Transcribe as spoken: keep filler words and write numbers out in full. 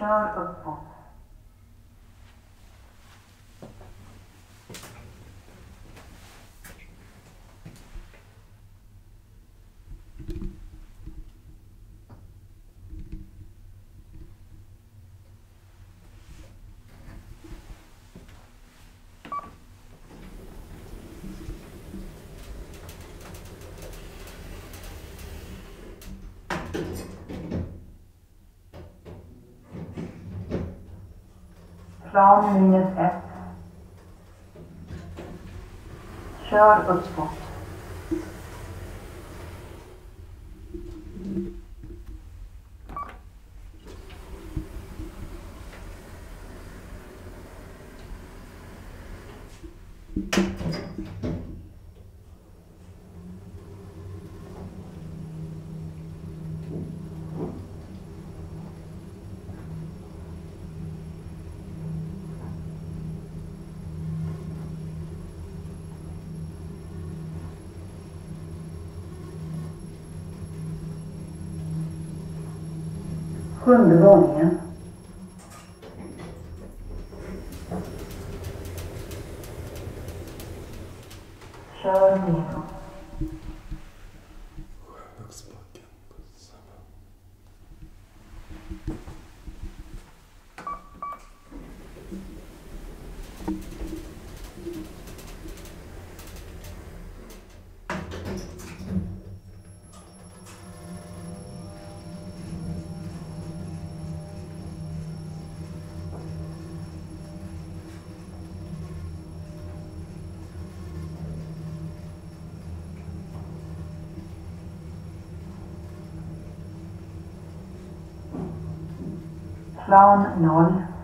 Schal und Bock. Clown minus F. Schal und Bock. Sjunde våningen. Kör neråt. Sjöhögsbacken på samma. Clown null.